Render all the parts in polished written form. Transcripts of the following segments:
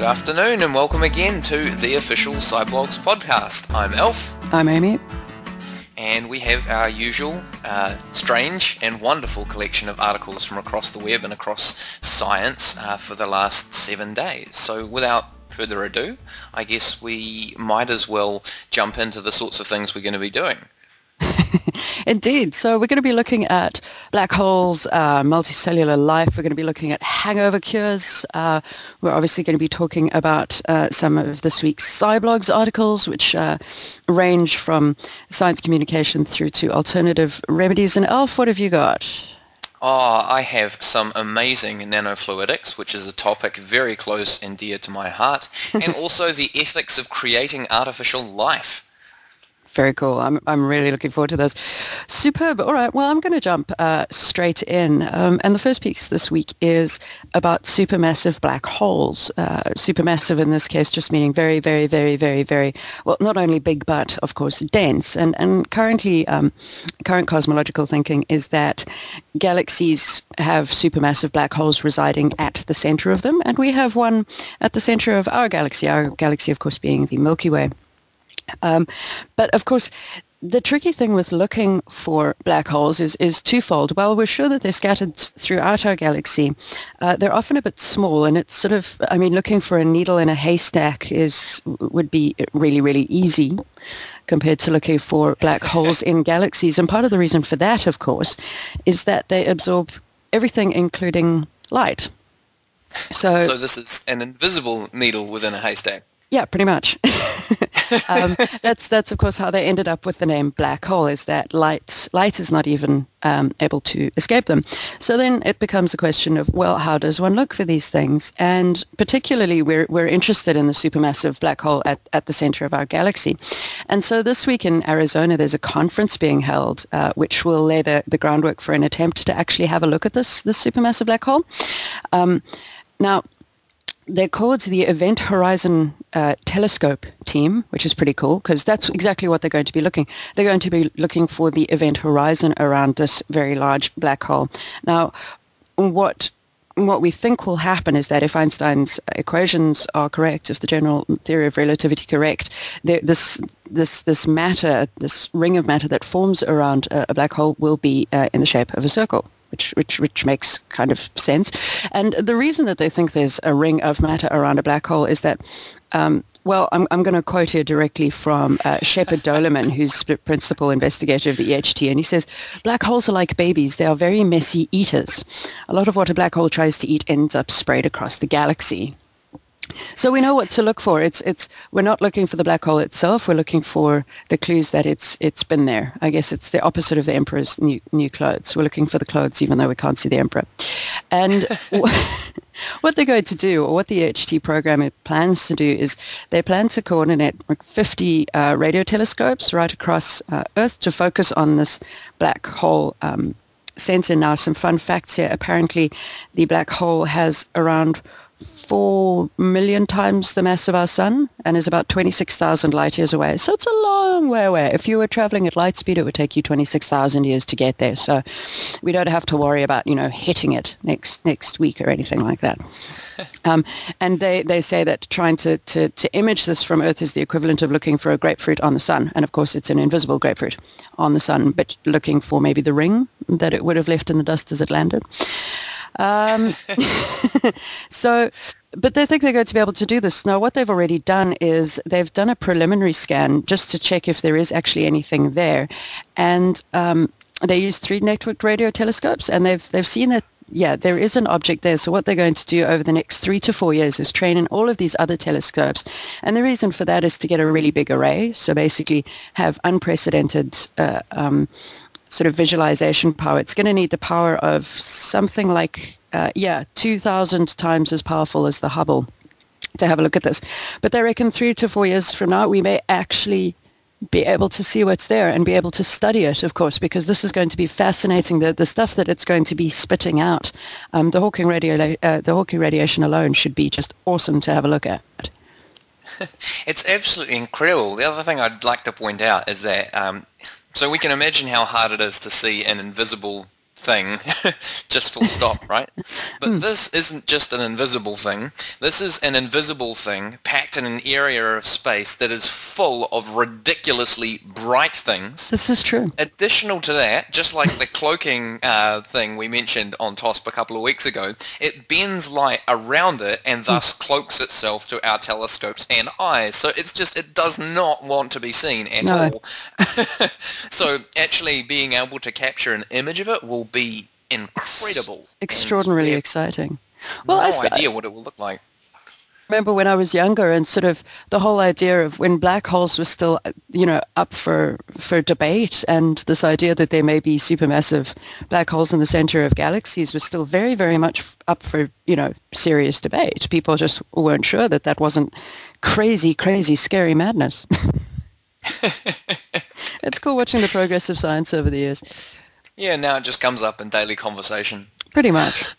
Good afternoon and welcome again to the official Sciblogs podcast. I'm Elf. I'm Amy. And we have our usual strange and wonderful collection of articles from across the web and across science for the last 7 days. So without further ado, I guess we might as well jump into the sorts of things we're going to be doing. Indeed. So we're going to be looking at black holes, multicellular life. We're going to be looking at hangover cures. We're obviously going to be talking about some of this week's Sciblogs articles, which range from science communication through to alternative remedies. And Alf, what have you got? Oh, I have some amazing nanofluidics, which is a topic very close and dear to my heart, and also the ethics of creating artificial life. Very cool. I'm really looking forward to this. Superb. All right. Well, I'm going to jump straight in. And the first piece this week is about supermassive black holes. Supermassive in this case just meaning very, very, very, very, very, well, not only big, but of course dense. And currently, current cosmological thinking is that galaxies have supermassive black holes residing at the center of them. And we have one at the center of our galaxy, of course, being the Milky Way. But of course, the tricky thing with looking for black holes is twofold. While we're sure that they're scattered throughout our galaxy, they're often a bit small, and it's sort of, I mean, looking for a needle in a haystack would be really, really easy compared to looking for black holes in galaxies. And part of the reason for that, of course, is that they absorb everything, including light. So this is an invisible needle within a haystack. Yeah, pretty much. That's of course how they ended up with the name black hole, is that light is not even able to escape them. So then it becomes a question of, well, how does one look for these things? And particularly we're interested in the supermassive black hole at the center of our galaxy. And so this week in Arizona, there's a conference being held which will lay the groundwork for an attempt to actually have a look at this supermassive black hole. Now, they're called the Event Horizon Telescope team, which is pretty cool because that's exactly what they're going to be looking. They're going to be looking for the event horizon around this very large black hole. Now, what we think will happen is that if Einstein's equations are correct, if the general theory of relativity correct, this matter, this ring of matter that forms around a black hole will be in the shape of a circle. Which makes kind of sense. And the reason that they think there's a ring of matter around a black hole is that, I'm going to quote here directly from Shepherd Doleman, who's principal investigator of the EHT, and he says, black holes are like babies. They are very messy eaters. A lot of what a black hole tries to eat ends up sprayed across the galaxy. So we know what to look for. We're not looking for the black hole itself. We're looking for the clues that it's been there. I guess it's the opposite of the emperor's new clothes. We're looking for the clothes, even though we can't see the emperor. And what they're going to do, or what the EHT program plans to do, is they plan to coordinate 50 radio telescopes right across Earth to focus on this black hole center. Now, some fun facts here. Apparently, the black hole has around 4 million times the mass of our sun and is about 26,000 light years away. So it's a long way away. If you were traveling at light speed, it would take you 26,000 years to get there. So we don't have to worry about, hitting it next week or anything like that. And they say that trying to image this from Earth is the equivalent of looking for a grapefruit on the sun. And of course, it's an invisible grapefruit on the sun, but looking for maybe the ring that it would have left in the dust as it landed. But they think they're going to be able to do this. Now, what they've already done is they've done a preliminary scan just to check if there is actually anything there. And they use 3 networked radio telescopes, and they've seen that, yeah, there is an object there. So what they're going to do over the next 3 to 4 years is train in all of these other telescopes. And the reason for that is to get a really big array, so basically have unprecedented sort of visualization power. It's going to need the power of something like, 2,000 times as powerful as the Hubble to have a look at this. But they reckon 3 to 4 years from now, we may actually be able to see what's there and be able to study it, of course, because this is going to be fascinating. The stuff that it's going to be spitting out, the Hawking radiation alone should be just awesome to have a look at. It's absolutely incredible. The other thing I'd like to point out is that so we can imagine how hard it is to see an invisible thing, just full stop, right? But this isn't just an invisible thing. This is an invisible thing packed in an area of space that is full of ridiculously bright things. This is true. Additional to that, just like the cloaking thing we mentioned on TOSP a couple of weeks ago, it bends light around it and thus cloaks itself to our telescopes and eyes. So it's just, it does not want to be seen at all. So actually being able to capture an image of it will be incredible. Extraordinarily exciting. Well, no idea what it will look like. Remember when I was younger and sort of the whole idea of when black holes were still, you know, up for debate, and this idea that there may be supermassive black holes in the center of galaxies was still very, very much up for, you know, serious debate. People just weren't sure that that wasn't crazy, crazy, scary madness. It's cool watching the progress of science over the years. Yeah, now it just comes up in daily conversation. Pretty much.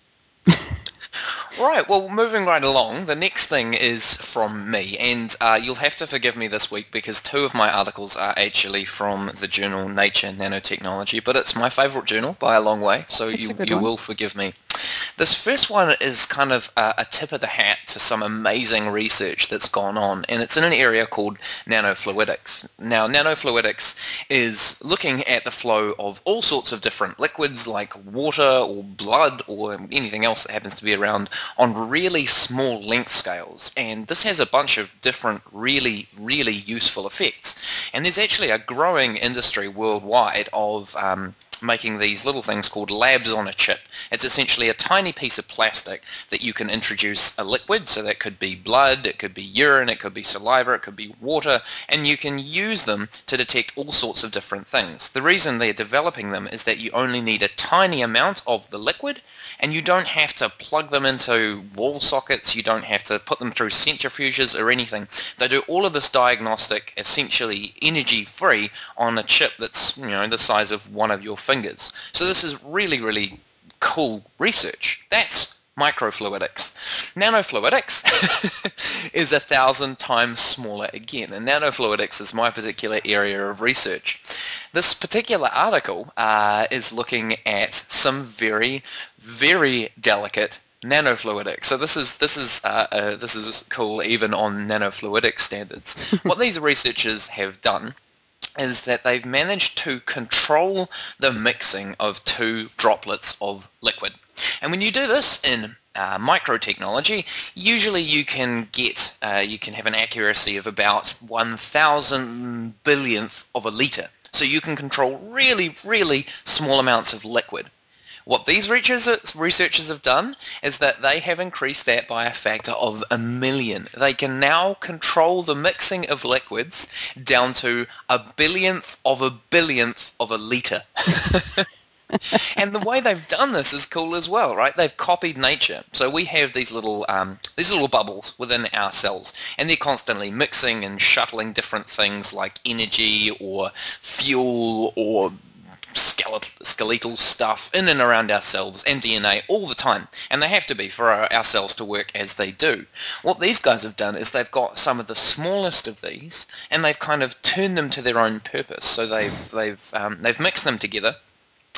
Right, well, moving right along, the next thing is from me, and you'll have to forgive me this week because two of my articles are actually from the journal Nature Nanotechnology, but it's my favourite journal by a long way, so you will forgive me. This first one is kind of a tip of the hat to some amazing research that's gone on, and it's in an area called nanofluidics. Now, nanofluidics is looking at the flow of all sorts of different liquids like water or blood or anything else that happens to be around on really small length scales, and this has a bunch of different really, really useful effects. And there's actually a growing industry worldwide of making these little things called labs on a chip. It's essentially a tiny piece of plastic that you can introduce a liquid, so that could be blood, it could be urine, it could be saliva, it could be water, and you can use them to detect all sorts of different things. The reason they're developing them is that you only need a tiny amount of the liquid, and you don't have to plug them into wall sockets, you don't have to put them through centrifuges or anything. They do all of this diagnostic essentially energy free on a chip that's, you know, the size of one of your fingers. So this is really, really cool research. That's microfluidics. Nanofluidics is 1,000 times smaller again, and nanofluidics is my particular area of research. This particular article is looking at some very, very delicate nanofluidics. So this is cool even on nanofluidic standards. What these researchers have done is that they've managed to control the mixing of two droplets of liquid. And when you do this in microtechnology, usually you can get, you can have an accuracy of about 1,000 billionth of a litre. So you can control really, really small amounts of liquid. What these researchers have done is that they have increased that by a factor of 1,000,000. They can now control the mixing of liquids down to 1 billionth of a litre. And the way they've done this is cool as well, right? They've copied nature. So we have these little bubbles within our cells, and they're constantly mixing and shuttling different things like energy or fuel or skeletal stuff in and around ourselves and DNA all the time, and they have to be for our cells to work as they do. What these guys have done is they've got some of the smallest of these, and they've kind of turned them to their own purpose. So they've mixed them together,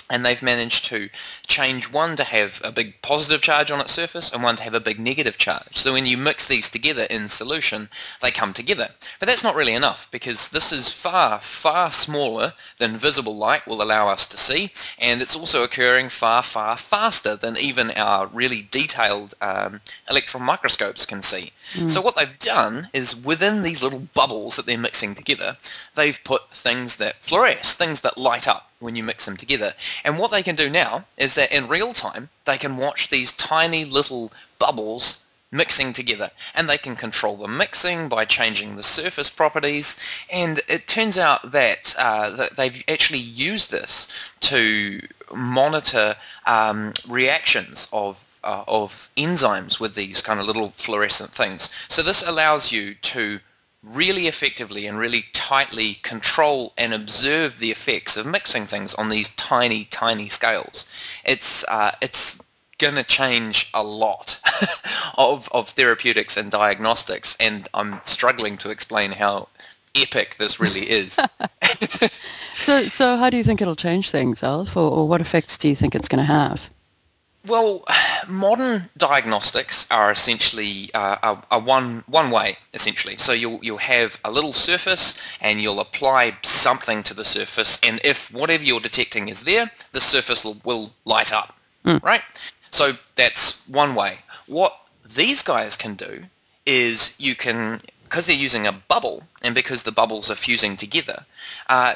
and they've managed to change one to have a big positive charge on its surface and one to have a big negative charge. So when you mix these together in solution, they come together. But that's not really enough, because this is far, far smaller than visible light will allow us to see, and it's also occurring far, far faster than even our really detailed electron microscopes can see. So what they've done is within these little bubbles that they're mixing together, they've put things that fluoresce, things that light up when you mix them together. And what they can do now is that in real time, they can watch these tiny little bubbles mixing together, and they can control the mixing by changing the surface properties. And it turns out that, that they've actually used this to monitor reactions of enzymes with these kind of little fluorescent things. So this allows you to really effectively and really tightly control and observe the effects of mixing things on these tiny, tiny scales. It's going to change a lot of therapeutics and diagnostics, and I'm struggling to explain how epic this really is. So how do you think it'll change things, Alf, or what effects do you think it's going to have? Well, modern diagnostics are essentially one way, essentially. So you'll have a little surface and you'll apply something to the surface, and if whatever you're detecting is there, the surface will light up, right? So that's one way. What these guys can do is you can, because they're using a bubble and because the bubbles are fusing together,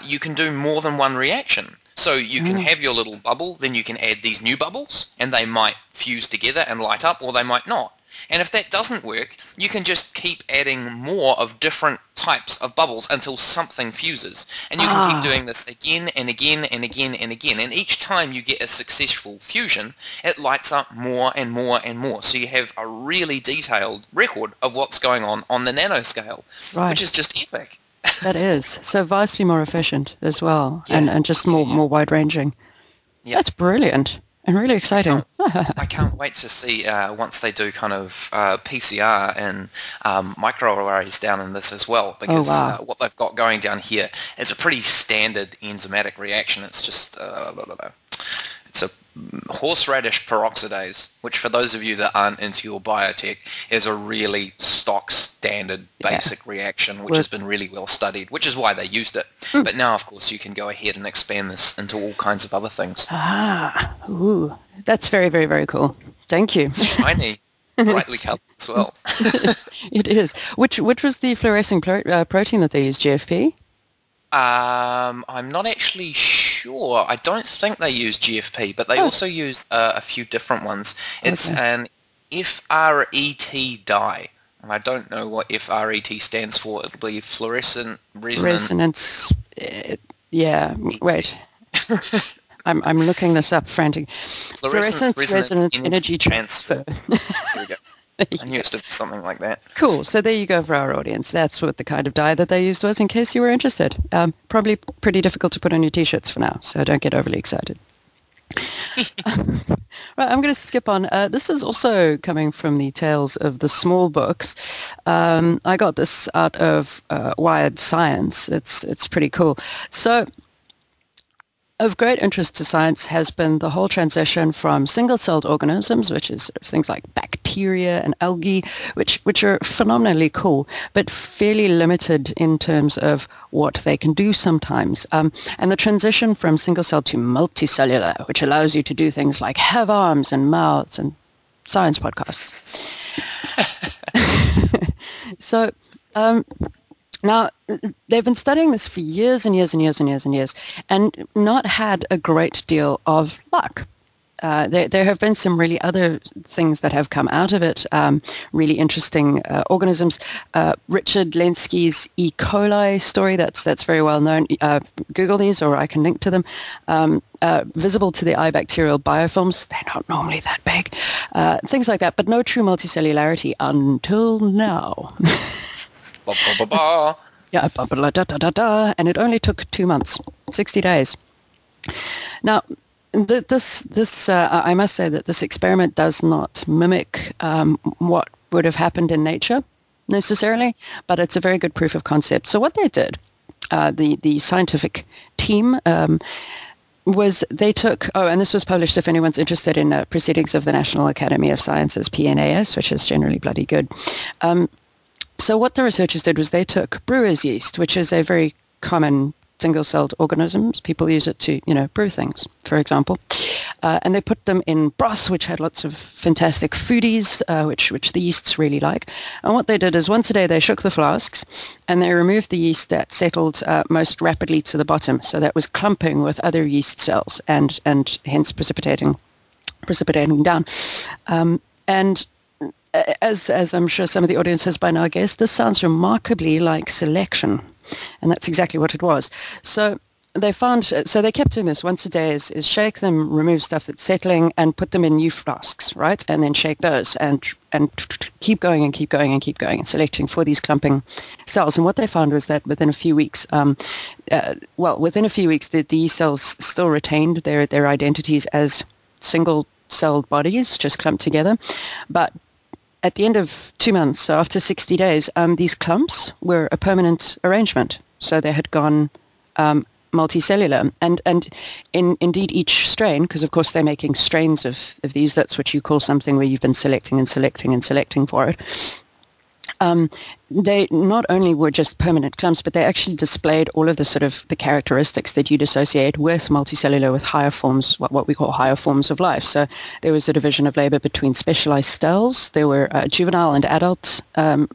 you can do more than one reaction. So you can have your little bubble, then you can add these new bubbles, and they might fuse together and light up, or they might not. And if that doesn't work, you can just keep adding more of different types of bubbles until something fuses. And you can keep doing this again and again and again and again. And each time you get a successful fusion, it lights up more and more and more. So you have a really detailed record of what's going on the nanoscale, which is just epic. That is. So vastly more efficient as well, and just more wide-ranging. Yeah. That's brilliant. And really exciting. I can't wait to see once they do kind of PCR and microarrays down in this as well, because what they've got going down here is a pretty standard enzymatic reaction. It's just it's a horseradish peroxidase, which for those of you that aren't into your biotech is a really stock standard basic reaction, which has been really well studied, which is why they used it. But now, of course, you can go ahead and expand this into all kinds of other things. That's very, very, very cool. Thank you. It's shiny. Brightly coloured as well. It is. Which was the fluorescing protein that they used, GFP? I'm not actually sure. I don't think they use GFP, but they also use a few different ones. It's an FRET dye, and I don't know what FRET stands for. It'll be fluorescent resonance. Yeah, wait. I'm looking this up, frantic. Fluorescence resonance energy transfer. There we go. I knew it was something like that. Cool. So there you go for our audience. That's what the kind of dye that they used was, in case you were interested. Probably pretty difficult to put on your T-shirts for now, so don't get overly excited. Right, I'm going to skip on. This is also coming from the Tales of the Small Books. I got this out of Wired Science. It's pretty cool. So, of great interest to science has been the whole transition from single-celled organisms, which is sort of things like bacteria and algae, which are phenomenally cool, but fairly limited in terms of what they can do sometimes. And the transition from single-cell to multicellular, which allows you to do things like have arms and mouths and science podcasts. So, now, they've been studying this for years and years and years and years and years and not had a great deal of luck. There have been some really other things that have come out of it, really interesting organisms. Richard Lenski's E. coli story, that's very well known. Google these or I can link to them. Visible to the eye bacterial biofilms, they're not normally that big. Things like that, but no true multicellularity until now. And it only took 2 months, 60 days. Now, this I must say that this experiment does not mimic what would have happened in nature necessarily, but it's a very good proof of concept. So what they did, the scientific team, was they took, and this was published if anyone's interested in Proceedings of the National Academy of Sciences, PNAS, which is generally bloody good. So what the researchers did was they took brewer's yeast, which is a very common single-celled organism. People use it to, brew things, for example. And they put them in broth, which had lots of fantastic foodies, which the yeasts really like. And what they did is once a day they shook the flasks and they removed the yeast that settled most rapidly to the bottom. So that was clumping with other yeast cells and hence precipitating down. As I'm sure some of the audience has by now guessed, this sounds remarkably like selection, and that's exactly what it was. So they found, so they kept doing this once a day, is shake them, remove stuff that's settling, and put them in new flasks, right? And then shake those, and keep going and keep going and keep going and selecting for these clumping cells. And what they found was that within a few weeks, the yeast cells still retained their identities as single-celled bodies, just clumped together, but at the end of 2 months, so after 60 days, these clumps were a permanent arrangement. So they had gone multicellular. And indeed each strain, because of course they're making strains of these, that's what you call something where you've been selecting for it. They not only were just permanent clumps, but they actually displayed all of the sort of the characteristics that you'd associate with multicellular, with higher forms, what we call higher forms of life. So there was a division of labor between specialized cells. There were juvenile and adult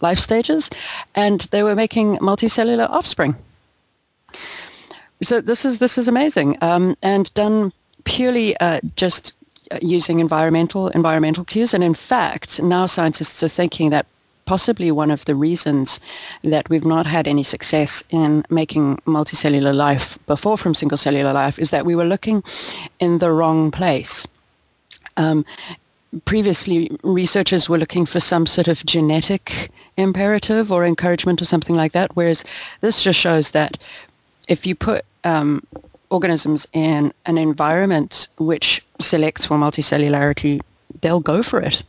life stages, and they were making multicellular offspring. So this is amazing, and done purely just using environmental cues. And in fact, now scientists are thinking that possibly one of the reasons that we've not had any success in making multicellular life before from single cellular life is that we were looking in the wrong place. Previously, researchers were looking for some sort of genetic imperative or encouragement or something like that, whereas this just shows that if you put organisms in an environment which selects for multicellularity, they'll go for it.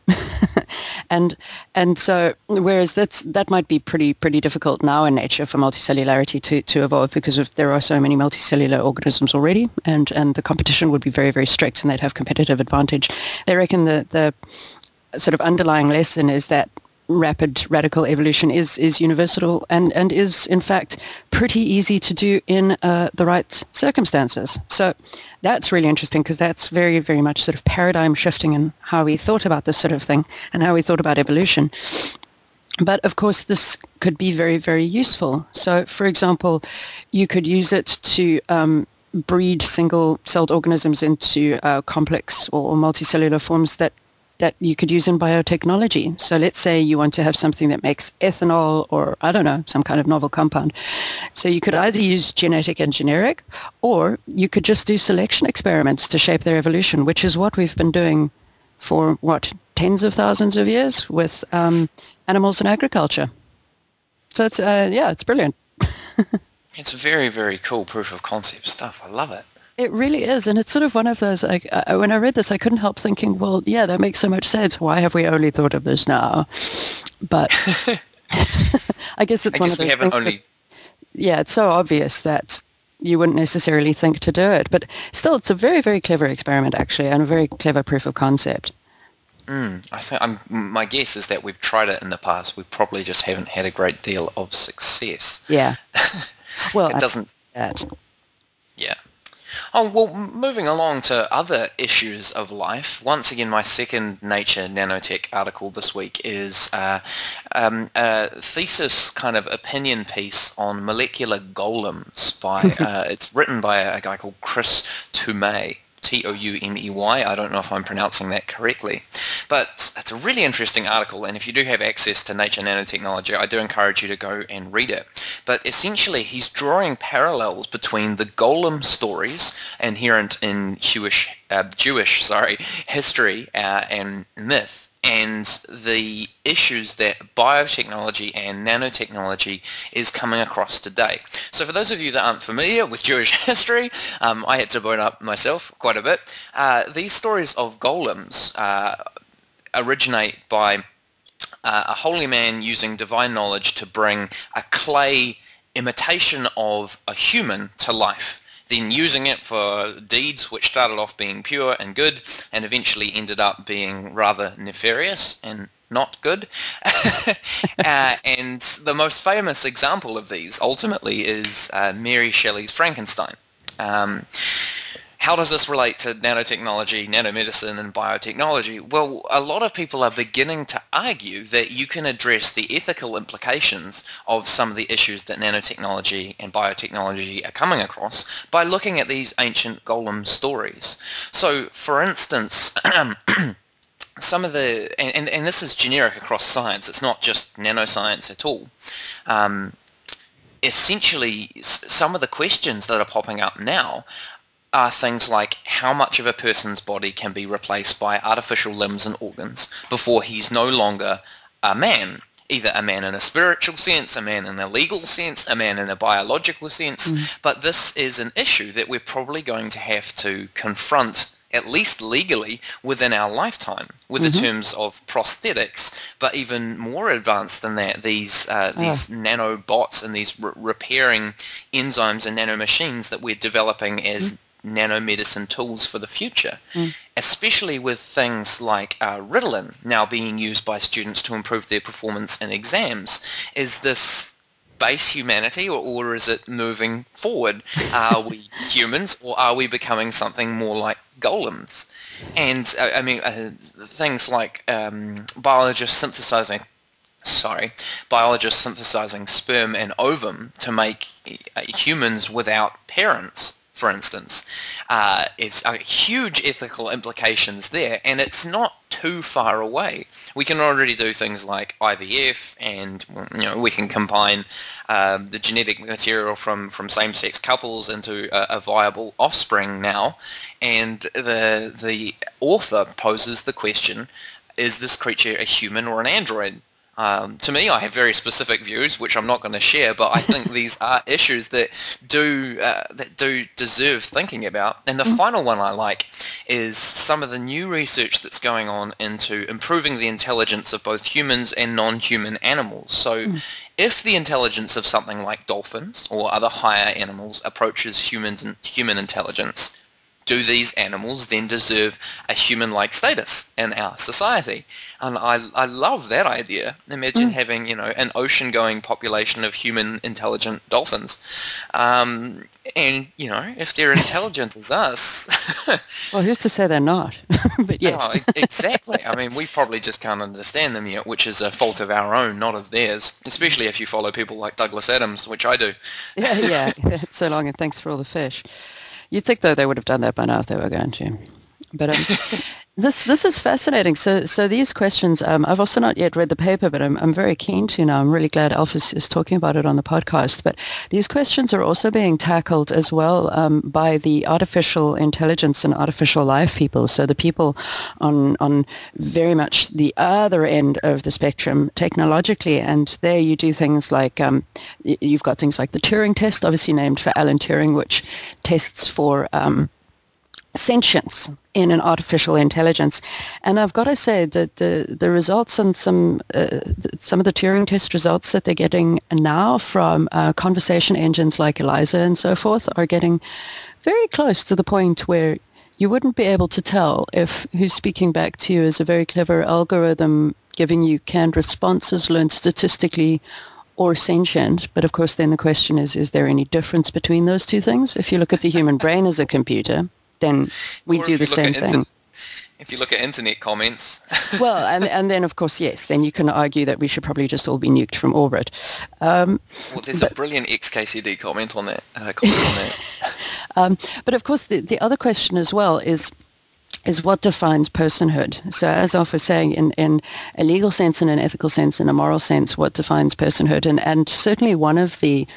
And so, whereas that might be pretty difficult now in nature for multicellularity to evolve, because if there are so many multicellular organisms already, and the competition would be very, very strict, and they'd have competitive advantage. They reckon the sort of underlying lesson is that rapid radical evolution is universal and is in fact pretty easy to do in the right circumstances. So that's really interesting, because that's very, very much sort of paradigm shifting in how we thought about this sort of thing and how we thought about evolution. But of course this could be very, very useful. So for example, you could use it to breed single-celled organisms into complex or multicellular forms that you could use in biotechnology. So let's say you want to have something that makes ethanol or, I don't know, some kind of novel compound. So you could either use genetic engineering, or you could just do selection experiments to shape their evolution, which is what we've been doing for, tens of thousands of years with animals and agriculture. So it's, it's brilliant. It's very, very cool proof of concept stuff. I love it. It really is, and it's sort of one of those, when I read this, I couldn't help thinking, well, yeah, that makes so much sense. Why have we only thought of this now? But I guess it's one of those things it's so obvious that you wouldn't necessarily think to do it. But still, it's a very, very clever experiment, actually, and a very clever proof of concept. My guess is that we've tried it in the past. We probably just haven't had a great deal of success. Yeah. Well, it doesn't... That. Yeah. Oh, well, moving along to other issues of life, once again my second Nature Nanotech article this week is a thesis kind of opinion piece on molecular golems. It's written by a guy called Chris Toumey. Toumey. I don't know if I'm pronouncing that correctly, but it's a really interesting article, and if you do have access to Nature Nanotechnology, I do encourage you to go and read it. But essentially, he's drawing parallels between the golem stories inherent in Jewish history and myth, and the issues that biotechnology and nanotechnology is coming across today. So for those of you that aren't familiar with Jewish history, I had to bone up myself quite a bit. These stories of golems originate by a holy man using divine knowledge to bring a clay imitation of a human to life, then using it for deeds which started off being pure and good and eventually ended up being rather nefarious and not good. And the most famous example of these ultimately is Mary Shelley's Frankenstein. How does this relate to nanotechnology, nanomedicine, and biotechnology? Well, a lot of people are beginning to argue that you can address the ethical implications of some of the issues that nanotechnology and biotechnology are coming across by looking at these ancient golem stories. So, for instance, some of the, and this is generic across science, it's not just nanoscience at all, essentially some of the questions that are popping up now are things like how much of a person's body can be replaced by artificial limbs and organs before he's no longer a man, either a man in a spiritual sense, a man in a legal sense, a man in a biological sense. But this is an issue that we're probably going to have to confront at least legally, within our lifetime with the terms of prosthetics. But even more advanced than that, these nanobots and these repairing enzymes and nanomachines that we're developing as nanomedicine tools for the future, especially with things like Ritalin now being used by students to improve their performance in exams. Is this base humanity, or is it moving forward? Are we humans, or are we becoming something more like golems? And I mean, things like biologists synthesizing sperm and ovum to make humans without parents, for instance. It's huge ethical implications there, and it's not too far away. We can already do things like IVF, and we can combine the genetic material from same-sex couples into a viable offspring now. And the author poses the question, is this creature a human or an android? To me, I have very specific views, which I'm not going to share, but I think these are issues that do deserve thinking about. And the final one I like is some of the new research that's going on into improving the intelligence of both humans and non-human animals. So if the intelligence of something like dolphins or other higher animals approaches human intelligence, do these animals then deserve a human-like status in our society? And I love that idea. Imagine having, an ocean-going population of human-intelligent dolphins. If they're intelligent as us... Well, who's to say they're not? But yes. No, exactly. I mean, we probably just can't understand them yet, which is a fault of our own, not of theirs, especially if you follow people like Douglas Adams, which I do. Yeah. So long, and thanks for all the fish. You'd think, though, they would have done that by now if they were going to. But this is fascinating. So these questions, I've also not yet read the paper, but I'm very keen to now. I'm really glad Alf is talking about it on the podcast. But these questions are also being tackled as well by the artificial intelligence and artificial life people. So the people on very much the other end of the spectrum technologically. And there you do things like, you've got things like the Turing test, obviously named for Alan Turing, which tests for sentience in an artificial intelligence. And I've got to say that the results and some of the Turing test results that they're getting now from conversation engines like Eliza and so forth are getting very close to the point where you wouldn't be able to tell if who's speaking back to you is a very clever algorithm giving you canned responses learned statistically or sentient. But of course then the question is there any difference between those two things? If you look at the human brain as a computer, then we do the same thing. If you look at internet comments. Well, and then, of course, yes, then you can argue that we should probably just all be nuked from orbit. There's a brilliant XKCD comment on that. But, of course, the other question as well is what defines personhood. So as Alf was saying, in a legal sense, in an ethical sense, in a moral sense, what defines personhood? And certainly one of the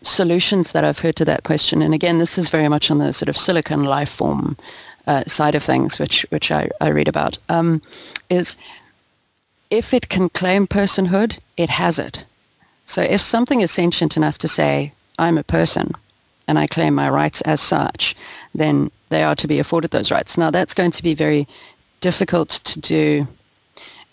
solutions that I've heard to that question, and again, this is very much on the sort of silicon life form side of things, which I read about, is if it can claim personhood, it has it. So if something is sentient enough to say, I'm a person and I claim my rights as such, then they are to be afforded those rights. Now, that's going to be very difficult to do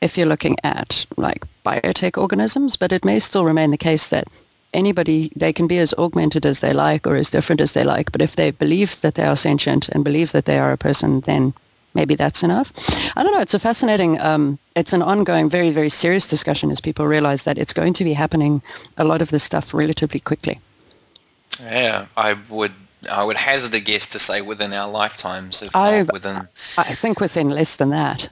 if you're looking at, like, biotech organisms, but it may still remain the case that anybody, they can be as augmented as they like or as different as they like, but if they believe that they are sentient and believe that they are a person, then maybe that's enough. I don't know. It's a fascinating, it's an ongoing, very, very serious discussion as people realize that it's going to be happening, a lot of this stuff, relatively quickly. Yeah, I would hazard a guess to say within our lifetimes, if not within... I think within less than that.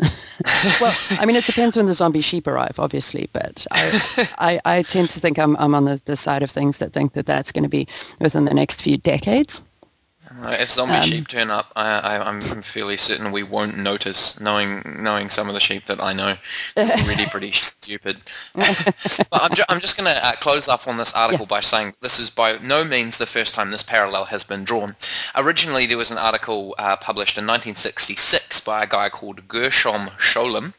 Well, I mean, it depends when the zombie sheep arrive, obviously, but I tend to think I'm on the side of things that think that that's going to be within the next few decades. If zombie sheep turn up, I'm fairly certain we won't notice, knowing some of the sheep that I know. They're really pretty stupid. But I'm just going to close off on this article by saying this is by no means the first time this parallel has been drawn. Originally, there was an article published in 1966 by a guy called Gershom Scholem,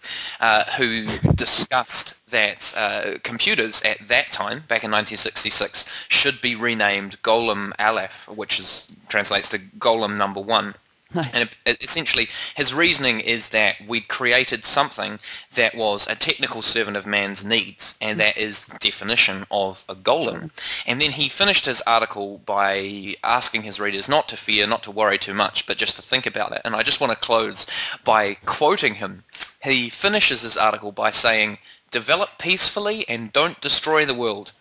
who discussed that computers at that time, back in 1966, should be renamed Golem Aleph, which translates to Golem Number 1. Nice. And essentially his reasoning is that we'd created something that was a technical servant of man's needs, and that is the definition of a golem. And then he finished his article by asking his readers not to fear, not to worry too much, but just to think about it. And I just want to close by quoting him. He finishes his article by saying, "Develop peacefully and don't destroy the world,"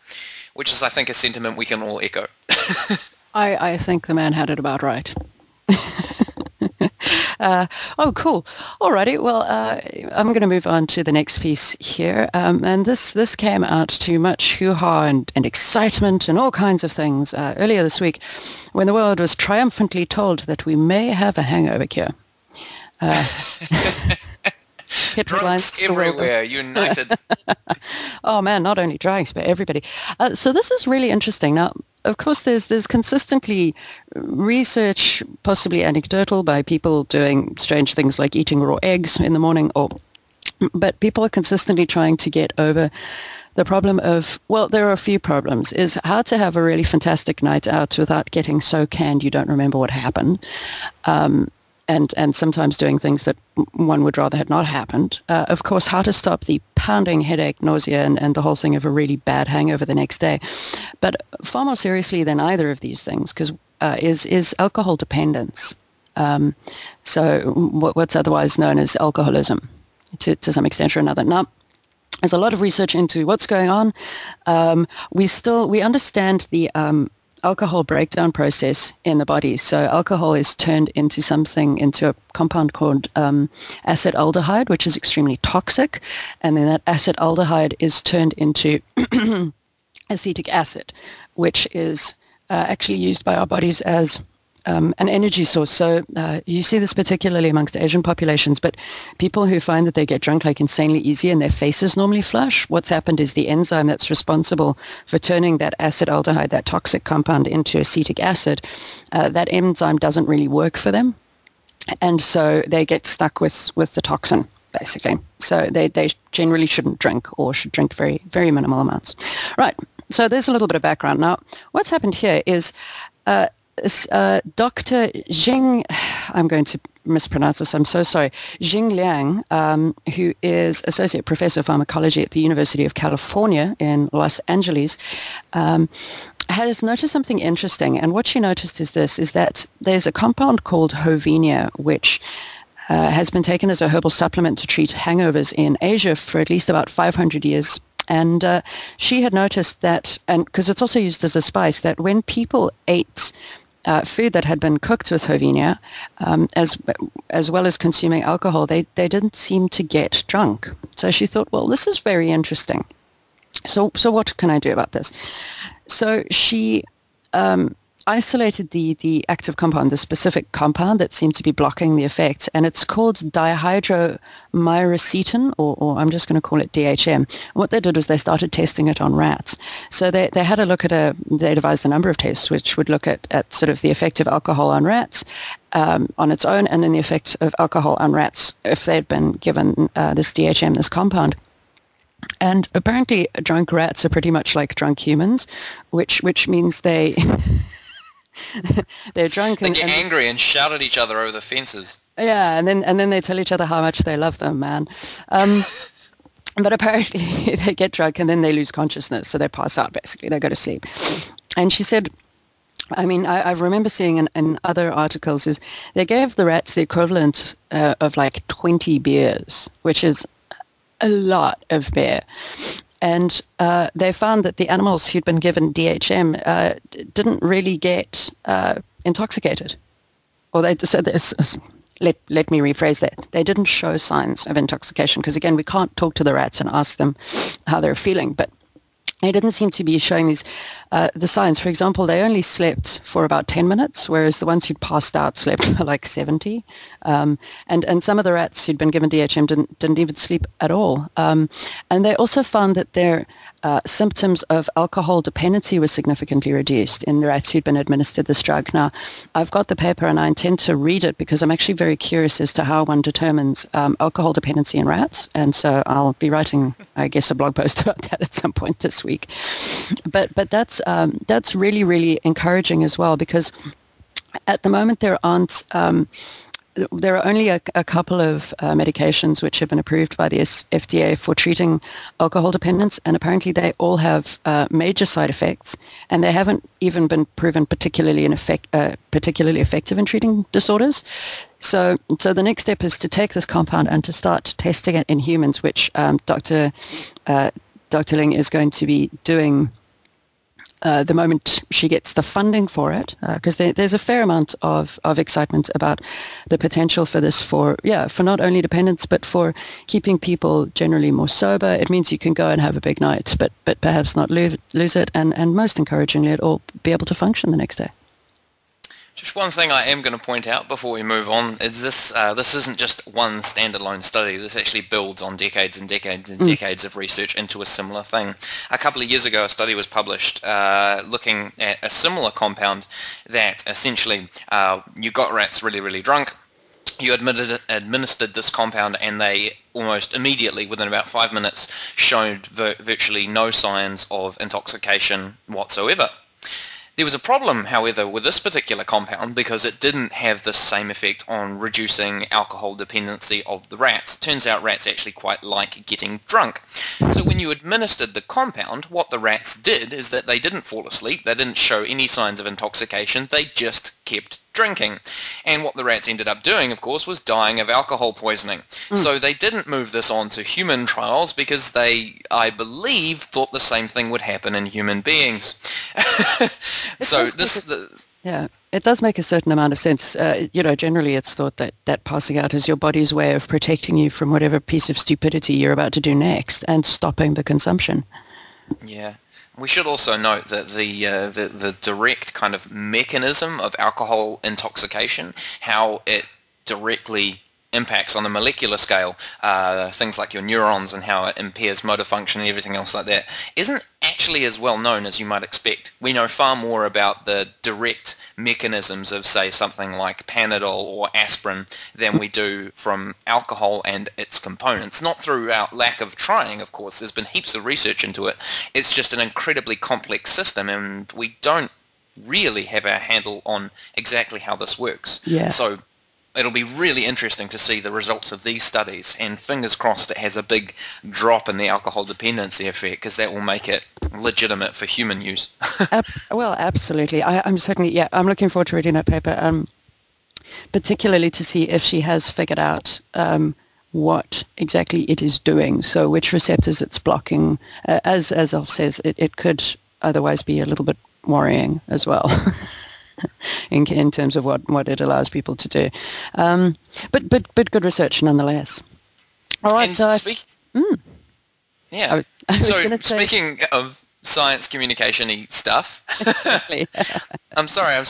which is, I think, a sentiment we can all echo. I think the man had it about right. Oh, cool. Alrighty. Well, I'm going to move on to the next piece here. And this came out to much hoo-ha and excitement and all kinds of things earlier this week when the world was triumphantly told that we may have a hangover cure. Drugs everywhere, united. Oh, man, not only drugs, but everybody. So this is really interesting. Now, of course, there's consistently research, possibly anecdotal, by people doing strange things like eating raw eggs in the morning, but people are consistently trying to get over the problem of, well, there are a few problems, is how to have a really fantastic night out without getting so canned you don't remember what happened, and sometimes doing things that one would rather had not happened. Of course, how to stop the pounding headache, nausea, and the whole thing of a really bad hangover the next day. But far more seriously than either of these things, because is alcohol dependence. So what's otherwise known as alcoholism, to some extent or another. Now, there's a lot of research into what's going on. We understand the alcohol breakdown process in the body. So alcohol is turned into into a compound called acetaldehyde, which is extremely toxic. And then that acetaldehyde is turned into acetic acid, which is actually used by our bodies as an energy source. So you see this particularly amongst Asian populations, but people who find that they get drunk like insanely easy and their faces normally flush, what's happened is the enzyme that's responsible for turning that acetaldehyde, that toxic compound, into acetic acid, that enzyme doesn't really work for them. And so they get stuck with the toxin, basically. So they generally shouldn't drink, or should drink very, very minimal amounts. Right. So there's a little bit of background. Now, what's happened here is... Dr. Jing, I'm going to mispronounce this, I'm so sorry, Jing Liang, who is Associate Professor of Pharmacology at the University of California in Los Angeles, has noticed something interesting. And what she noticed is this, is that there's a compound called Hovinia, which has been taken as a herbal supplement to treat hangovers in Asia for at least about 500 years. And she had noticed that, and because it's also used as a spice, that when people ate food that had been cooked with Hovinia, as well as consuming alcohol, they didn't seem to get drunk. So she thought, well, this is very interesting. So what can I do about this? So she isolated the active compound, the specific compound that seemed to be blocking the effect, and it's called dihydromyricetin, or I'm just going to call it DHM. What they did was they started testing it on rats. So they had a look at they devised a number of tests which would look at sort of the effect of alcohol on rats on its own, and then the effect of alcohol on rats if they'd been given this DHM, this compound. And apparently drunk rats are pretty much like drunk humans, which means they... They're drunk. They get angry and shout at each other over the fences. Yeah, and then they tell each other how much they love them, man. But apparently they get drunk and then they lose consciousness, so they pass out, basically. They go to sleep. And she said, I mean, I remember seeing in other articles, is they gave the rats the equivalent of like 20 beers, which is a lot of beer. And they found that the animals who'd been given DHM didn't really get intoxicated. Or they just said this. Let me rephrase that. They didn't show signs of intoxication because, again, we can't talk to the rats and ask them how they're feeling. But they didn't seem to be showing the signs. For example, they only slept for about 10 minutes, whereas the ones who'd passed out slept for like 70. And some of the rats who'd been given DHM didn't even sleep at all. And they also found that their symptoms of alcohol dependency were significantly reduced in the rats who'd been administered this drug. Now, I've got the paper and I intend to read it because I'm actually very curious as to how one determines alcohol dependency in rats. And so I'll be writing, I guess, a blog post about that at some point this week. But that's really, really encouraging as well, because At the moment, there aren't. There are only a couple of medications which have been approved by the FDA for treating alcohol dependence, and apparently they all have major side effects, and they haven't even been proven particularly effective in treating disorders. So the next step is to take this compound and to start testing it in humans, which Dr. Ling is going to be doing the moment she gets the funding for it, because there's a fair amount of excitement about the potential for this for not only dependence, but for keeping people generally more sober. It means you can go and have a big night, but perhaps not lose it, and most encouragingly, it will be able to function the next day. Just one thing I am going to point out before we move on is this isn't just one standalone study. This actually builds on decades and decades and decades of research into a similar thing. A couple of years ago, a study was published looking at a similar compound that essentially you got rats really, really drunk. You administered this compound, and they almost immediately, within about 5 minutes, showed virtually no signs of intoxication whatsoever. There was a problem, however, with this particular compound because it didn't have the same effect on reducing alcohol dependency of the rats. Turns out rats actually quite like getting drunk. So when you administered the compound, what the rats did is that they didn't fall asleep, they didn't show any signs of intoxication, they just kept drinking. And what the rats ended up doing, of course, was dying of alcohol poisoning. So they didn't move this on to human trials because they, I believe, thought the same thing would happen in human beings. It does make a certain amount of sense. Generally it's thought that passing out is your body's way of protecting you from whatever piece of stupidity you're about to do next and stopping the consumption. Yeah. We should also note that the direct kind of mechanism of alcohol intoxication, how it directly impacts on the molecular scale, things like your neurons and how it impairs motor function and everything else like that, isn't actually as well known as you might expect. We know far more about the direct mechanisms of, say, something like Panadol or aspirin than we do from alcohol and its components. Not through our lack of trying, of course. There's been heaps of research into it. It's just an incredibly complex system, and we don't really have our handle on exactly how this works. Yeah. So it'll be really interesting to see the results of these studies, and fingers crossed it has a big drop in the alcohol dependency effect, because that will make it legitimate for human use. Absolutely. I'm looking forward to reading that paper, particularly to see if she has figured out what exactly it is doing, so which receptors it's blocking. As Alf says, it could otherwise be a little bit worrying as well. In terms of what it allows people to do, but good research nonetheless. All right. Speaking of science communication-y stuff, exactly. I'm sorry. I'm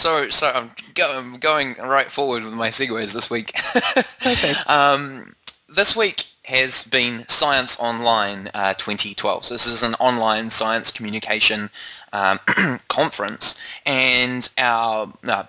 going right forward with my segues this week. Perfect. This week has been Science Online 2012. So this is an online science communication conference, and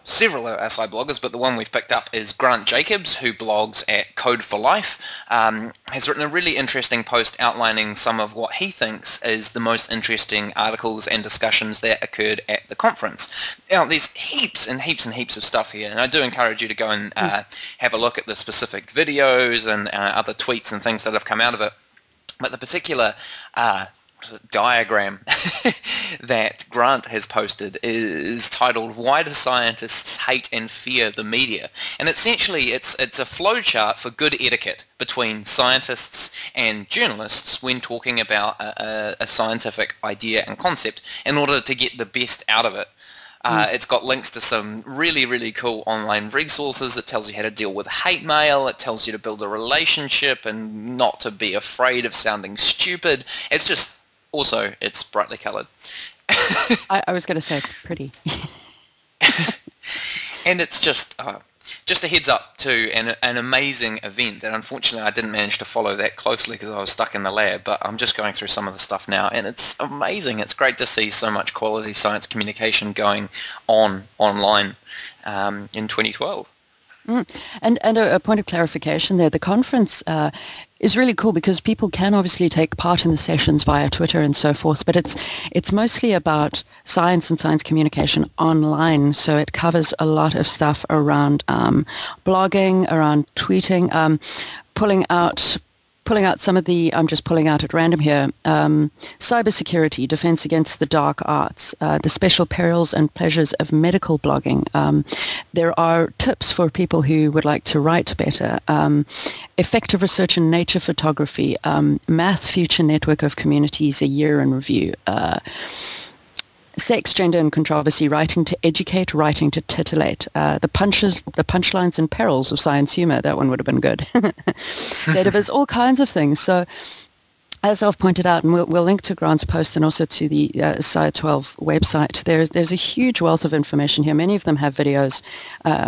several of our scibloggers, but the one we've picked up is Grant Jacobs, who blogs at Code for Life, has written a really interesting post outlining some of what he thinks is the most interesting articles and discussions that occurred at the conference. Now, there's heaps and heaps and heaps of stuff here, and I do encourage you to go and have a look at the specific videos and other tweets and things that have come out of it, but the particular diagram that Grant has posted is titled "Why Do Scientists Hate and Fear the Media?" And essentially it's a flowchart for good etiquette between scientists and journalists when talking about a scientific idea and concept in order to get the best out of it. It's got links to some really, really cool online resources. It tells you how to deal with hate mail. It tells you to build a relationship and not to be afraid of sounding stupid. It's just also, it's brightly coloured. I was going to say pretty. And it's just a heads up to an amazing event that unfortunately I didn't manage to follow that closely because I was stuck in the lab, but I'm just going through some of the stuff now, and it's amazing. It's great to see so much quality science communication going on online in 2012. Mm. And a point of clarification there, the conference is really cool because people can obviously take part in the sessions via Twitter and so forth, but it's mostly about science and science communication online. So it covers a lot of stuff around blogging, around tweeting, pulling out some of the, I'm just pulling out at random here, cybersecurity, defense against the dark arts, the special perils and pleasures of medical blogging. There are tips for people who would like to write better, effective research in nature photography, math future network of communities, a year in review, sex, gender and controversy, writing to educate, writing to titillate, the punchlines and perils of science humor. That one would have been good. There's all kinds of things. So as I've pointed out, and we'll link to Grant's post and also to the Sci 12 website, there's a huge wealth of information here. Many of them have videos.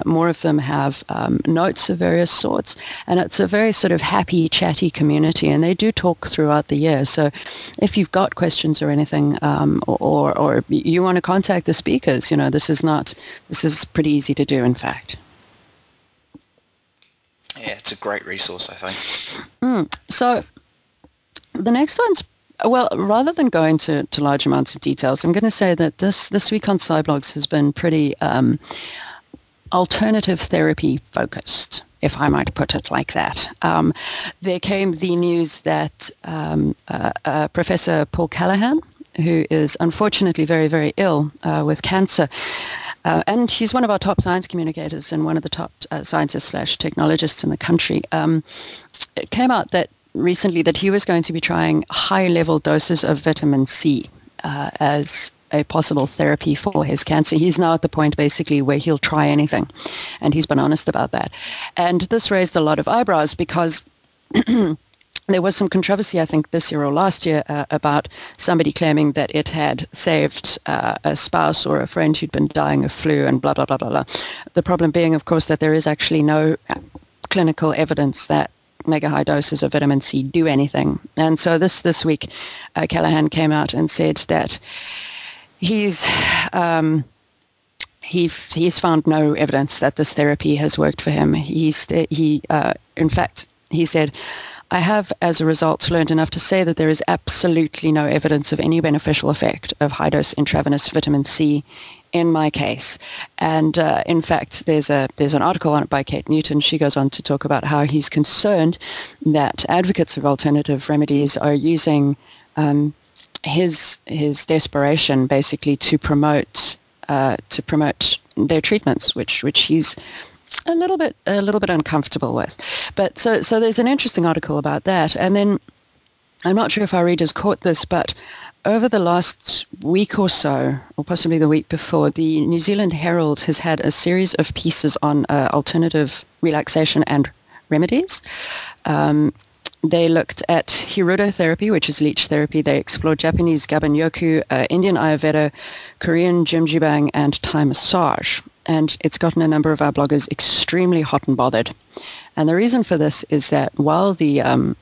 More of them have notes of various sorts. And it's a very sort of happy, chatty community. And they do talk throughout the year. So if you've got questions or anything, or you want to contact the speakers, you know, this is pretty easy to do, in fact. Yeah, it's a great resource, I think. Mm. So the next one's, well, rather than going to large amounts of details, I'm going to say that this week on Sciblogs has been pretty alternative therapy focused, if I might put it like that. There came the news that Professor Paul Callaghan, who is unfortunately very, very ill with cancer, and he's one of our top science communicators and one of the top scientists / technologists in the country, it came out that recently that he was going to be trying high-level doses of vitamin C as a possible therapy for his cancer. He's now at the point basically where he'll try anything, and he's been honest about that. And this raised a lot of eyebrows because there was some controversy, I think, this year or last year about somebody claiming that it had saved a spouse or a friend who'd been dying of flu and blah, blah, blah, blah, blah. The problem being, of course, that there is actually no clinical evidence that mega high doses of vitamin C do anything. And so this week, Callaghan came out and said that he's found no evidence that this therapy has worked for him. In fact, he said, "I have, as a result, learned enough to say that there is absolutely no evidence of any beneficial effect of high dose intravenous vitamin C in my case." And in fact, there's an article on it by Kate Newton. She goes on to talk about how he's concerned that advocates of alternative remedies are using his desperation basically to promote their treatments, which he's a little bit uncomfortable with. But so there's an interesting article about that. And then I'm not sure if our readers caught this, but over the last week or so, or possibly the week before, the New Zealand Herald has had a series of pieces on alternative relaxation and remedies. They looked at hirudo therapy, which is leech therapy. They explored Japanese gabanyoku, Indian Ayurveda, Korean jimjibang, and Thai massage. And it's gotten a number of our bloggers extremely hot and bothered. And the reason for this is that while the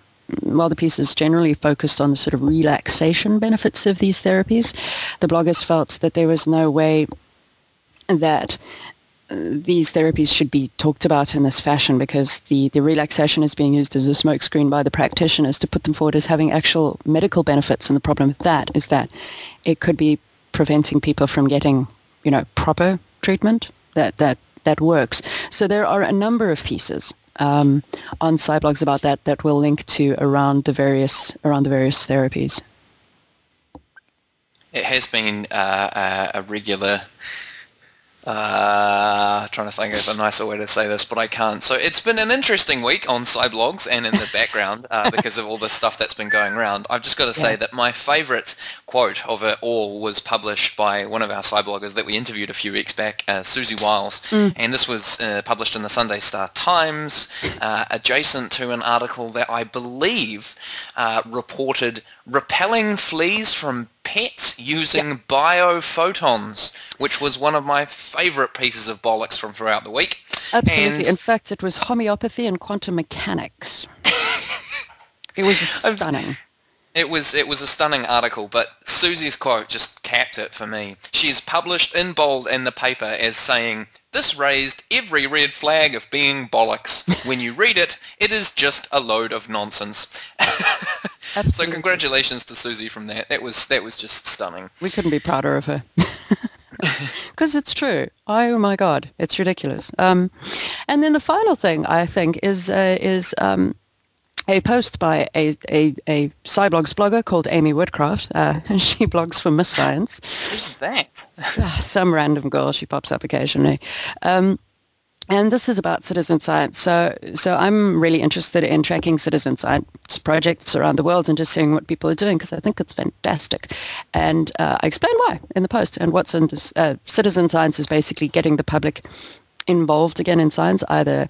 piece is generally focused on the sort of relaxation benefits of these therapies, the bloggers felt that there was no way that these therapies should be talked about in this fashion because the relaxation is being used as a smokescreen by the practitioners to put them forward as having actual medical benefits. And the problem with that is that it could be preventing people from getting, you know, proper treatment that works. So there are a number of pieces on Sciblogs about that we'll link to around the various therapies. It has been a regular. Trying to think of a nicer way to say this, but I can't. So it's been an interesting week on Sciblogs and in the background because of all the stuff that's been going around. I've just got to say that my favourite quote of it all was published by one of our Scibloggers that we interviewed a few weeks back, Susie Wiles, and this was published in the Sunday Star Times, adjacent to an article that I believe reported repelling fleas from pets using biophotons, which was one of my favourite pieces of bollocks from throughout the week. Absolutely. And in fact, it was homeopathy and quantum mechanics. It was stunning. It was a stunning article, but Susie's quote just capped it for me. She's published in bold in the paper as saying, "This raised every red flag of being bollocks. When you read it, it is just a load of nonsense." So congratulations to Susie from that. That was just stunning. We couldn't be prouder of her. Because it's true. Oh my God, it's ridiculous. And then the final thing I think is a post by a sciblogs blogger called Amy Woodcraft, and she blogs for Miss Science. Who's that? Some random girl. She pops up occasionally. And this is about citizen science. So I'm really interested in tracking citizen science projects around the world and just seeing what people are doing, because I think it's fantastic. And I explain why in the post. And what's in this, citizen science is basically getting the public involved again in science, either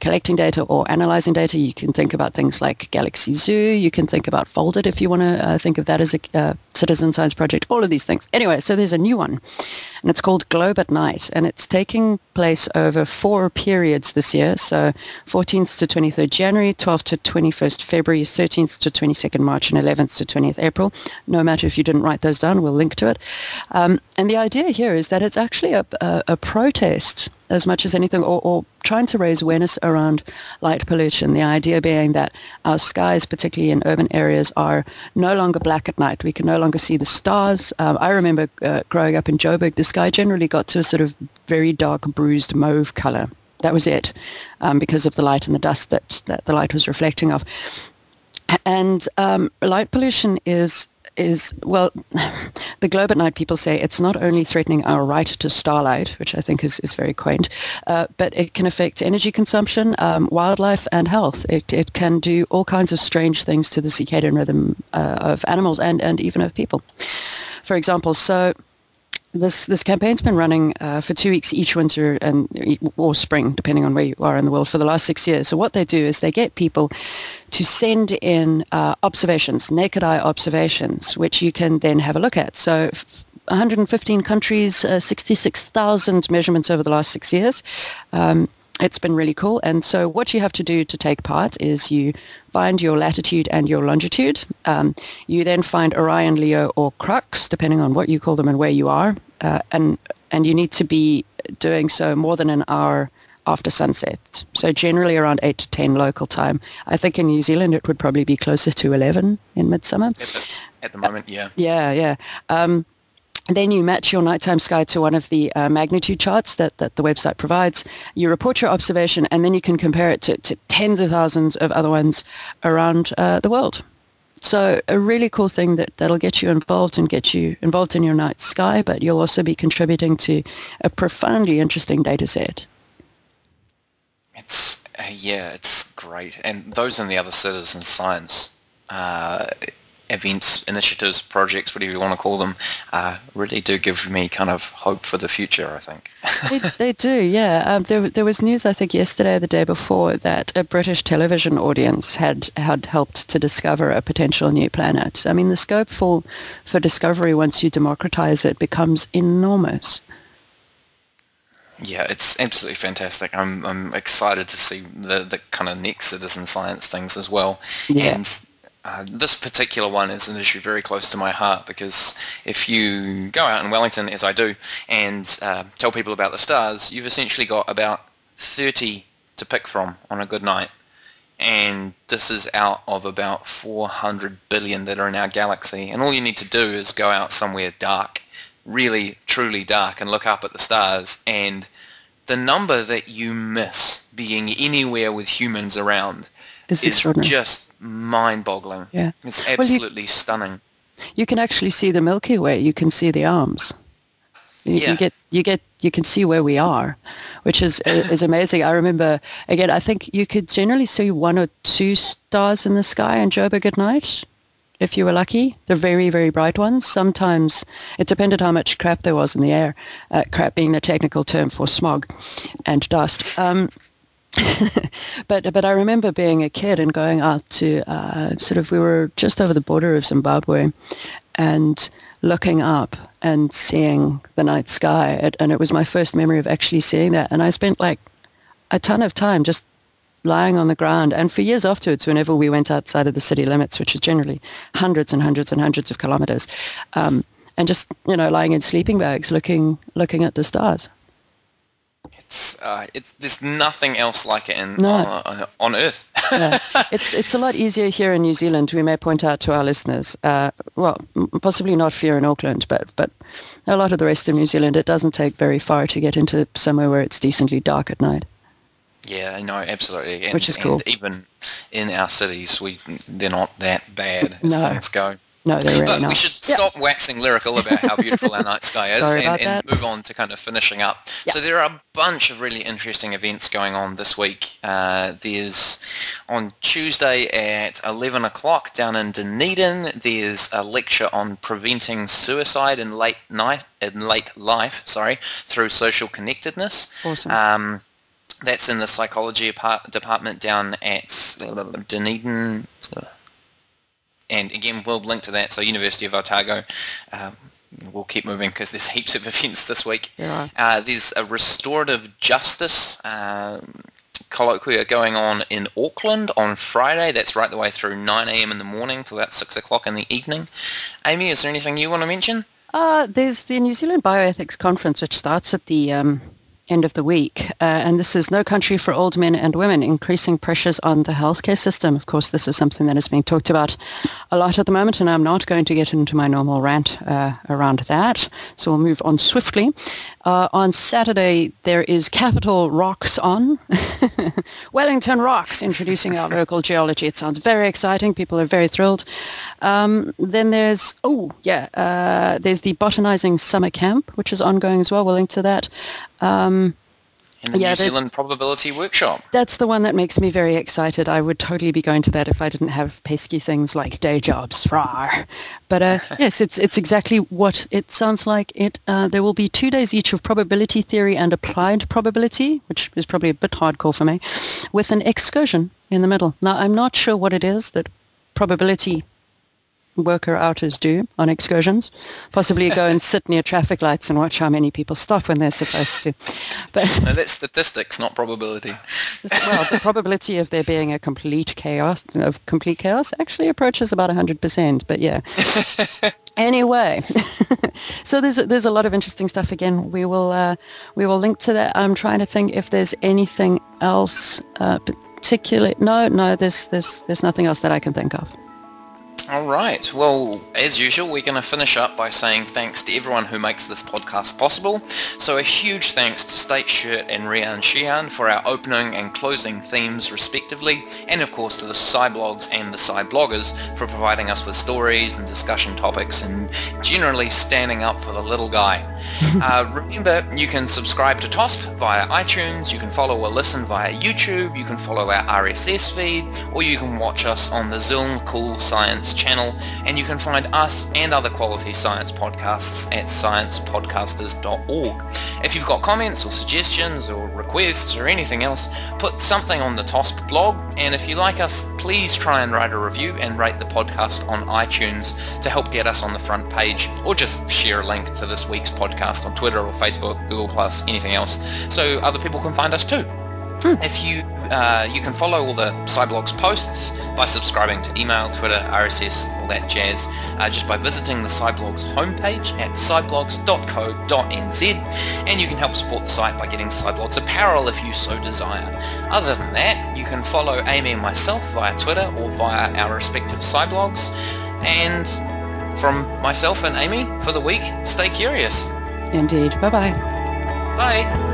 collecting data or analyzing data. You can think about things like Galaxy Zoo. You can think about Folded if you want to think of that as a citizen science project, all of these things. Anyway, so there's a new one, and it's called Globe at Night, and it's taking place over 4 periods this year, so 14th to 23rd January, 12th to 21st February, 13th to 22nd March, and 11th to 20th April. No matter if you didn't write those down, we'll link to it. And the idea here is that it's actually a protest as much as anything, or trying to raise awareness around light pollution. The idea being that our skies, particularly in urban areas, are no longer black at night. We can no longer see the stars. I remember growing up in Joburg, the sky generally got to a sort of very dark, bruised mauve color. That was it, because of the light and the dust that the light was reflecting off. And light pollution is, well, the Globe at Night people say it's not only threatening our right to starlight, which I think is very quaint, but it can affect energy consumption, wildlife, and health. It can do all kinds of strange things to the circadian rhythm of animals and even of people. For example, so this campaign's been running for 2 weeks each winter or spring, depending on where you are in the world, for the last 6 years. So what they do is they get people to send in observations, naked eye observations, which you can then have a look at. So 115 countries, 66,000 measurements over the last 6 years. It's been really cool. And so what you have to do to take part is you find your latitude and your longitude. You then find Orion, Leo, or Crux, depending on what you call them and where you are. And you need to be doing so more than an hour after sunset. So generally around 8 to 10 local time. I think in New Zealand it would probably be closer to 11 in midsummer. At the moment, yeah. Yeah. And then you match your nighttime sky to one of the magnitude charts that the website provides. You report your observation, and then you can compare it to tens of thousands of other ones around the world. So a really cool thing that'll get you involved and get you involved in your night sky, but you'll also be contributing to a profoundly interesting data set. It's great. And those and the other citizen science events, initiatives, projects, whatever you want to call them, really do give me kind of hope for the future, I think. They do, yeah. There was news, I think, yesterday or the day before that a British television audience had helped to discover a potential new planet. I mean, the scope for discovery, once you democratize it, becomes enormous. Yeah, it's absolutely fantastic. I'm excited to see the kind of next citizen science things as well. Yeah. And this particular one is an issue very close to my heart, because if you go out in Wellington, as I do, and tell people about the stars, you've essentially got about 30 to pick from on a good night. And this is out of about 400 billion that are in our galaxy. And all you need to do is go out somewhere dark, really, truly dark, and look up at the stars. And the number that you miss being anywhere with humans around is just mind-boggling. Yeah. It's absolutely stunning. You can actually see the Milky Way. You can see the arms. You can see where we are, which is amazing. I remember, again, I think you could generally see 1 or 2 stars in the sky in Joburg at night, if you were lucky, the very, very bright ones. Sometimes it depended how much crap there was in the air, crap being the technical term for smog and dust. But I remember being a kid and going out to we were just over the border of Zimbabwe and looking up and seeing the night sky, and it was my first memory of actually seeing that. And I spent like a ton of time just lying on the ground. And for years afterwards, whenever we went outside of the city limits, which is generally hundreds and hundreds and hundreds of kilometers, and just, you know, lying in sleeping bags, looking at the stars. It's there's nothing else like it on Earth. Yeah. It's a lot easier here in New Zealand. We may point out to our listeners, well, possibly not here in Auckland, but a lot of the rest of New Zealand, it doesn't take very far to get into somewhere where it's decently dark at night. Yeah, no, absolutely. And, which is cool. And even in our cities, they're not that bad as things go. No, they're really not. We should stop waxing lyrical about how beautiful our night sky is and move on to kind of finishing up. Yep. So there are a bunch of really interesting events going on this week. There's on Tuesday at 11 o'clock down in Dunedin, there's a lecture on preventing suicide in late life, through social connectedness. Awesome. That's in the psychology department down at Dunedin. And again, we'll link to that. So University of Otago, we'll keep moving because there's heaps of events this week. Yeah. There's a restorative justice colloquia going on in Auckland on Friday. That's right the way through 9 a.m. in the morning till about 6 o'clock in the evening. Amy, is there anything you want to mention? There's the New Zealand Bioethics Conference, which starts at the end of the week. And this is No Country for Old Men and Women, Increasing Pressures on the Healthcare System. Of course, this is something that is being talked about a lot at the moment, and I'm not going to get into my normal rant around that. So we'll move on swiftly. On Saturday, there is Capital Rocks on. Wellington Rocks, introducing our local geology. It sounds very exciting. People are very thrilled. Then there's, there's the Botanizing Summer Camp, which is ongoing as well. We'll link to that. And the New Zealand Probability Workshop. That's the one that makes me very excited. I would totally be going to that if I didn't have pesky things like day jobs. But yes, it's exactly what it sounds like. There will be 2 days each of probability theory and applied probability, which is probably a bit hardcore for me, with an excursion in the middle. Now, I'm not sure what it is that probability worker-outers do on excursions, possibly go and sit near traffic lights and watch how many people stop when they're supposed to. But no, that's statistics, not probability. Well, the probability of there being complete chaos actually approaches about 100%, but yeah. Anyway, so there's a lot of interesting stuff. Again, we will link to that. I'm trying to think if there's anything else particularly. No, there's nothing else that I can think of. All right. Well, as usual, we're going to finish up by saying thanks to everyone who makes this podcast possible. So a huge thanks to State Shirt and Ryan Sheehan for our opening and closing themes, respectively, and of course to the Sciblogs and the Scibloggers for providing us with stories and discussion topics and generally standing up for the little guy. Remember, you can subscribe to TOSP via iTunes, you can follow or listen via YouTube, you can follow our RSS feed, or you can watch us on the Zoom Cool Science channel, and you can find us and other quality science podcasts at sciencepodcasters.org. If you've got comments or suggestions or requests or anything else, put something on the TOSP blog, and if you like us, please try and write a review and rate the podcast on iTunes to help get us on the front page, or just share a link to this week's podcast on Twitter or Facebook, Google+, anything else, so other people can find us too. If you can follow all the Sciblogs posts by subscribing to email, Twitter, RSS, all that jazz, just by visiting the Sciblogs homepage at sciblogs.co.nz, and you can help support the site by getting Sciblogs apparel if you so desire. Other than that, you can follow Amy and myself via Twitter or via our respective Sciblogs, and from myself and Amy for the week, stay curious. Indeed. Bye-bye. Bye.